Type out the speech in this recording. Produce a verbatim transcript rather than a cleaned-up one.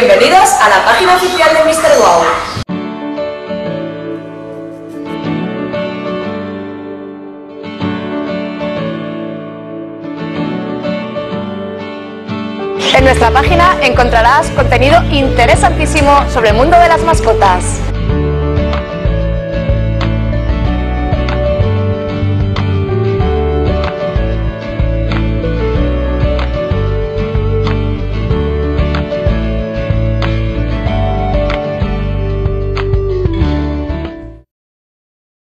Bienvenidos a la página oficial de míster Wow. En nuestra página encontrarás contenido interesantísimo sobre el mundo de las mascotas.